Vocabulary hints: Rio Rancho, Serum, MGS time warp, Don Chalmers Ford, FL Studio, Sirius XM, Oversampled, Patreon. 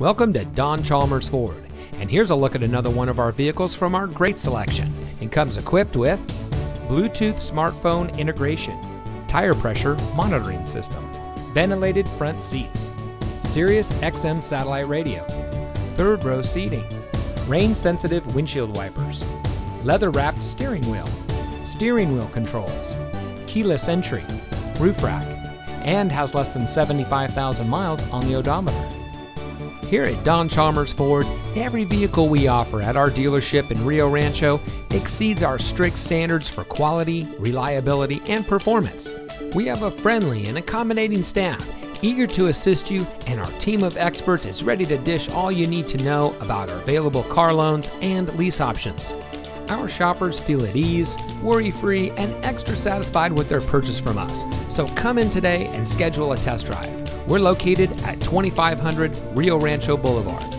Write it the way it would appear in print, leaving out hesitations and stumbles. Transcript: Welcome to Don Chalmers Ford, and here's a look at another one of our vehicles from our great selection. It comes equipped with Bluetooth smartphone integration, tire pressure monitoring system, ventilated front seats, Sirius XM satellite radio, third row seating, rain sensitive windshield wipers, leather wrapped steering wheel controls, keyless entry, roof rack, and has less than 75,000 miles on the odometer. Here at Don Chalmers Ford, every vehicle we offer at our dealership in Rio Rancho exceeds our strict standards for quality, reliability, and performance. We have a friendly and accommodating staff eager to assist you, and our team of experts is ready to dish all you need to know about our available car loans and lease options. Our shoppers feel at ease, worry-free, and extra satisfied with their purchase from us. So come in today and schedule a test drive. We're located at 2500 Rio Rancho Boulevard.